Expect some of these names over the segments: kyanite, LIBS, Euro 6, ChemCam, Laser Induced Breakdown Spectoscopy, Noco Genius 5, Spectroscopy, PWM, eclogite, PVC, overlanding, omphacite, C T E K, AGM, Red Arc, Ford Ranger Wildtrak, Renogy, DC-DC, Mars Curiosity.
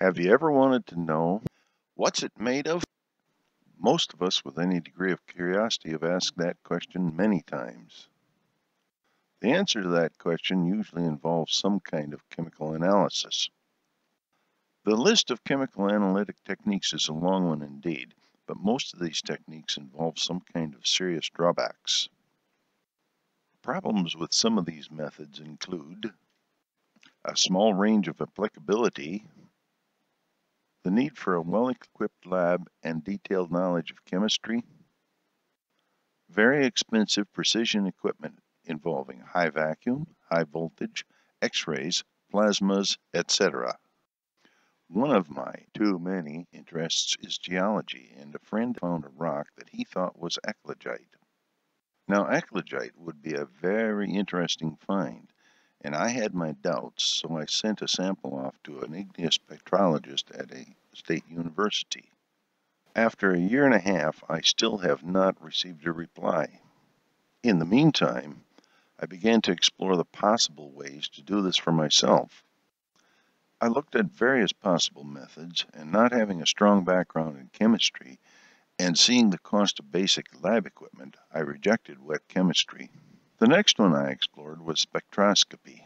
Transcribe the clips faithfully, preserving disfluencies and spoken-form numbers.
Have you ever wanted to know what's it made of? Most of us with any degree of curiosity have asked that question many times. The answer to that question usually involves some kind of chemical analysis. The list of chemical analytic techniques is a long one indeed, but most of these techniques involve some kind of serious drawbacks. Problems with some of these methods include a small range of applicability, the need for a well-equipped lab and detailed knowledge of chemistry, very expensive precision equipment involving high vacuum, high voltage, x-rays, plasmas, et cetera. One of my too many interests is geology, and a friend found a rock that he thought was eclogite. Now, eclogite would be a very interesting find, and I had my doubts, so I sent a sample off to an igneous spectrologist at a state university. After a year and a half, I still have not received a reply. In the meantime, I began to explore the possible ways to do this for myself. I looked at various possible methods, and not having a strong background in chemistry, and seeing the cost of basic lab equipment, I rejected wet chemistry. The next one I explored was spectroscopy.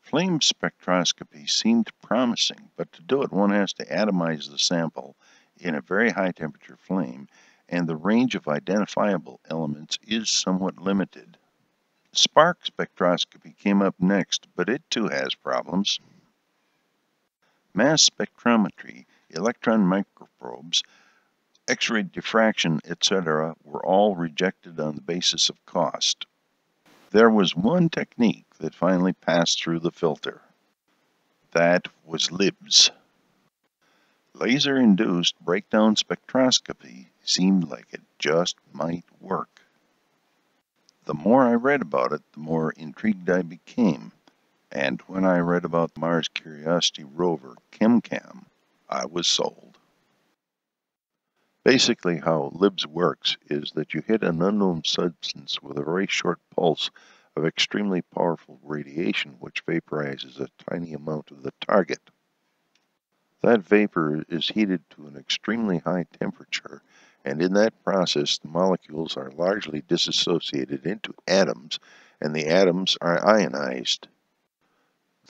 Flame spectroscopy seemed promising, but to do it one has to atomize the sample in a very high temperature flame, and the range of identifiable elements is somewhat limited. Spark spectroscopy came up next, but it too has problems. Mass spectrometry, electron microprobes, X-ray diffraction, et cetera, were all rejected on the basis of cost. There was one technique that finally passed through the filter. That was L I B S. Laser-induced breakdown spectroscopy seemed like it just might work. The more I read about it, the more intrigued I became, and when I read about the Mars Curiosity rover ChemCam, I was sold. Basically, how L I B S works is that you hit an unknown substance with a very short pulse of extremely powerful radiation, which vaporizes a tiny amount of the target. That vapor is heated to an extremely high temperature, and in that process, the molecules are largely disassociated into atoms, and the atoms are ionized.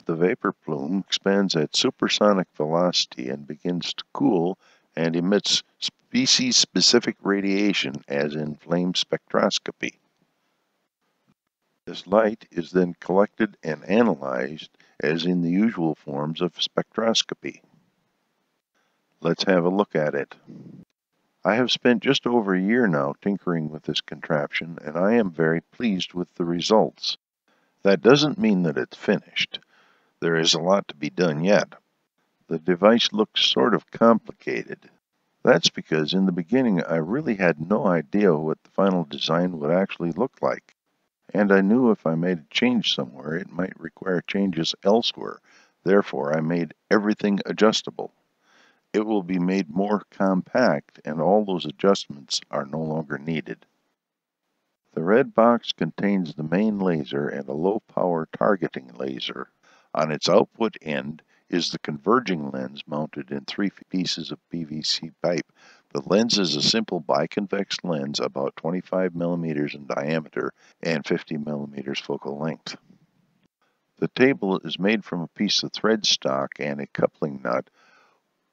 The vapor plume expands at supersonic velocity and begins to cool and emits species-specific radiation, as in flame spectroscopy. This light is then collected and analyzed, as in the usual forms of spectroscopy. Let's have a look at it. I have spent just over a year now tinkering with this contraption, and I am very pleased with the results. That doesn't mean that it's finished. There is a lot to be done yet. The device looks sort of complicated. That's because in the beginning I really had no idea what the final design would actually look like, and I knew if I made a change somewhere it might require changes elsewhere. Therefore, I made everything adjustable. It will be made more compact, and all those adjustments are no longer needed. The red box contains the main laser and a low-power targeting laser. On its output end is the converging lens mounted in three pieces of P V C pipe. The lens is a simple biconvex lens about twenty-five millimeters in diameter and fifty millimeters focal length. The table is made from a piece of thread stock and a coupling nut,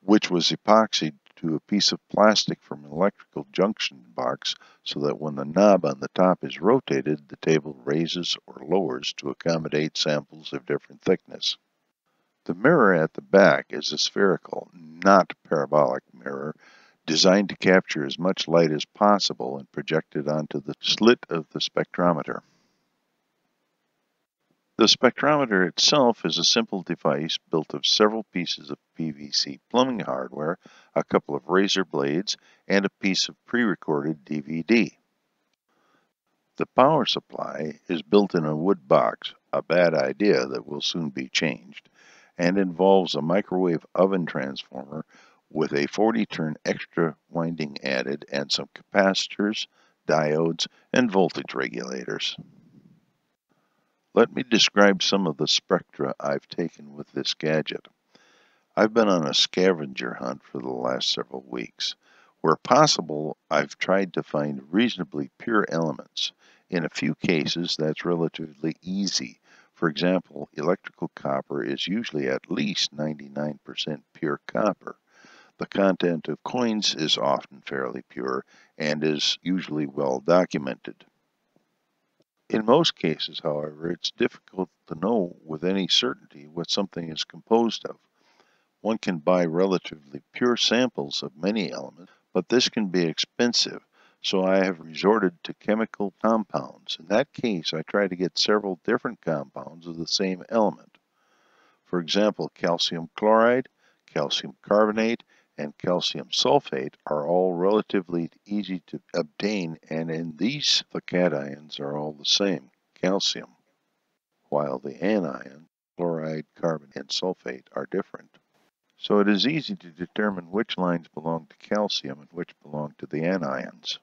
which was epoxied to a piece of plastic from an electrical junction box so that when the knob on the top is rotated, the table raises or lowers to accommodate samples of different thickness. The mirror at the back is a spherical, not parabolic mirror, designed to capture as much light as possible and projected onto the slit of the spectrometer. The spectrometer itself is a simple device built of several pieces of P V C plumbing hardware, a couple of razor blades, and a piece of pre-recorded D V D. The power supply is built in a wood box, a bad idea that will soon be changed, and involves a microwave oven transformer with a forty turn extra winding added and some capacitors, diodes, and voltage regulators. Let me describe some of the spectra I've taken with this gadget. I've been on a scavenger hunt for the last several weeks. Where possible, I've tried to find reasonably pure elements. In a few cases, that's relatively easy. For example, electrical copper is usually at least ninety-nine percent pure copper. The content of coins is often fairly pure and is usually well documented. In most cases, however, it's difficult to know with any certainty what something is composed of. One can buy relatively pure samples of many elements, but this can be expensive, so I have resorted to chemical compounds. In that case, I try to get several different compounds of the same element. For example, calcium chloride, calcium carbonate, and calcium sulfate are all relatively easy to obtain, and in these, the cations are all the same, calcium, while the anions, chloride, carbon, and sulfate are different. So it is easy to determine which lines belong to calcium and which belong to the anions.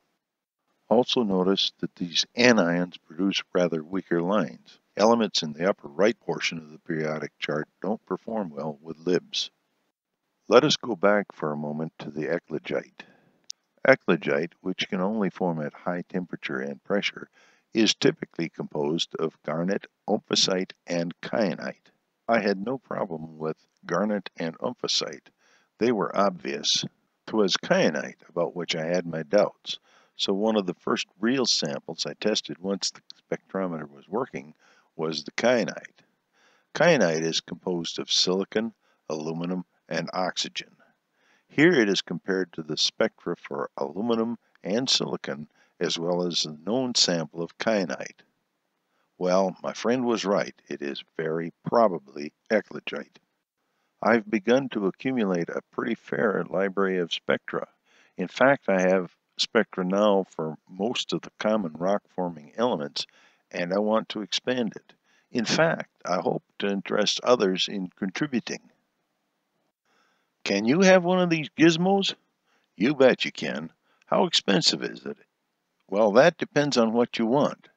Also notice that these anions produce rather weaker lines. Elements in the upper right portion of the periodic chart don't perform well with L I B S. Let us go back for a moment to the eclogite. Eclogite, which can only form at high temperature and pressure, is typically composed of garnet, omphacite, and kyanite. I had no problem with garnet and omphacite. They were obvious. 'Twas kyanite about which I had my doubts. So one of the first real samples I tested once the spectrometer was working was the kyanite. Kyanite is composed of silicon, aluminum, and oxygen. Here it is compared to the spectra for aluminum and silicon, as well as the known sample of kyanite. Well, my friend was right. It is very probably eclogite. I've begun to accumulate a pretty fair library of spectra. In fact, I have spectra now for most of the common rock-forming elements, and I want to expand it. In fact, I hope to interest others in contributing. Can you have one of these gizmos? You bet you can. How expensive is it? Well, that depends on what you want.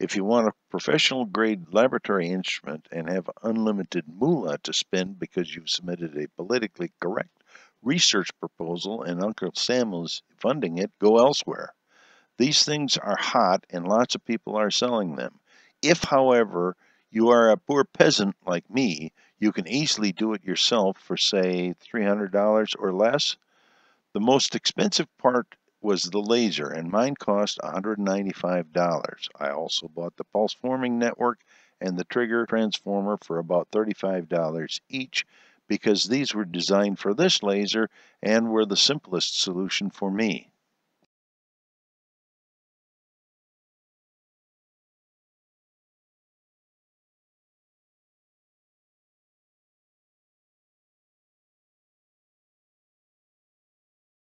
If you want a professional-grade laboratory instrument and have unlimited moolah to spend because you've submitted a politically correct research proposal and Uncle Sam is funding it, go elsewhere. These things are hot and lots of people are selling them. If, however, you are a poor peasant like me, you can easily do it yourself for, say, three hundred dollars or less. The most expensive part was the laser, and mine cost one hundred ninety-five dollars. I also bought the pulse forming network and the trigger transformer for about thirty-five dollars each, because these were designed for this laser and were the simplest solution for me.